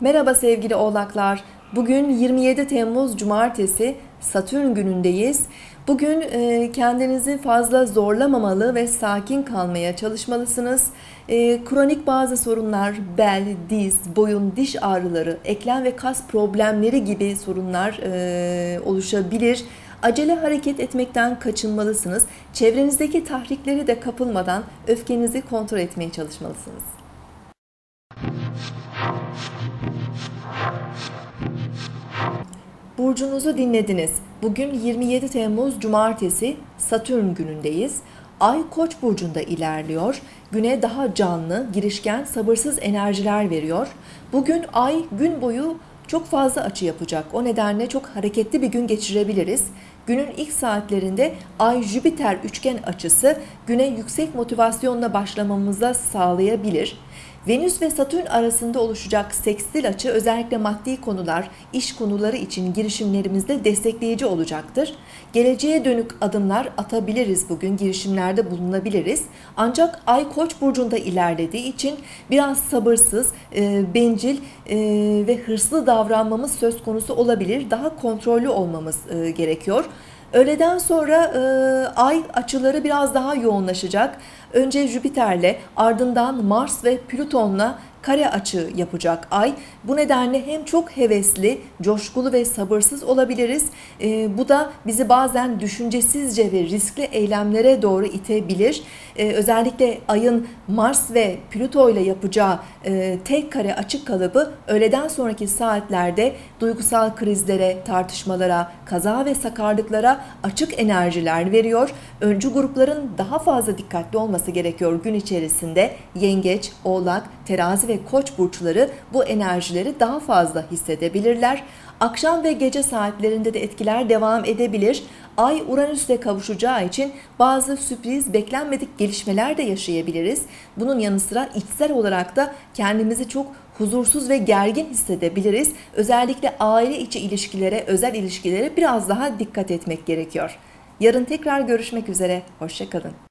Merhaba sevgili Oğlaklar. Bugün 27 Temmuz Cumartesi, Satürn günündeyiz. Bugün kendinizi fazla zorlamamalı ve sakin kalmaya çalışmalısınız. Kronik bazı sorunlar, bel, diz, boyun, diş ağrıları, eklem ve kas problemleri gibi sorunlar oluşabilir. Acele hareket etmekten kaçınmalısınız. Çevrenizdeki tahriklere de kapılmadan öfkenizi kontrol etmeye çalışmalısınız. Burcunuzu dinlediniz. Bugün 27 Temmuz Cumartesi, Satürn günündeyiz. Ay Koç burcunda ilerliyor. Güne daha canlı, girişken, sabırsız enerjiler veriyor. Bugün ay gün boyu çok fazla açı yapacak. O nedenle çok hareketli bir gün geçirebiliriz. Günün ilk saatlerinde Ay-Jüpiter üçgen açısı güne yüksek motivasyonla başlamamıza sağlayabilir. Venüs ve Satürn arasında oluşacak sekstil açı özellikle maddi konular, iş konuları için girişimlerimizde destekleyici olacaktır. Geleceğe dönük adımlar atabiliriz bugün, girişimlerde bulunabiliriz. Ancak Ay Koç burcunda ilerlediği için biraz sabırsız, bencil ve hırslı davranmamız söz konusu olabilir. Daha kontrollü olmamız gerekiyor. Öğleden sonra ay açıları biraz daha yoğunlaşacak. Önce Jüpiter'le, ardından Mars ve Plüton'la kare açı yapacak ay. Bu nedenle hem çok hevesli, coşkulu ve sabırsız olabiliriz. Bu da bizi bazen düşüncesizce ve riskli eylemlere doğru itebilir. Özellikle ayın Mars ve Plüto ile yapacağı tek kare açı kalıbı öğleden sonraki saatlerde duygusal krizlere, tartışmalara, kaza ve sakarlıklara açık enerjiler veriyor. Öncü grupların daha fazla dikkatli olması gerekiyor gün içerisinde. Yengeç, Oğlak, Terazi ve Koç burçları bu enerjileri daha fazla hissedebilirler. Akşam ve gece saatlerinde de etkiler devam edebilir. Ay Uranüs'le kavuşacağı için bazı sürpriz, beklenmedik gelişmeler de yaşayabiliriz. Bunun yanı sıra içsel olarak da kendimizi çok huzursuz ve gergin hissedebiliriz. Özellikle aile içi ilişkilere, özel ilişkilere biraz daha dikkat etmek gerekiyor. Yarın tekrar görüşmek üzere. Hoşça kalın.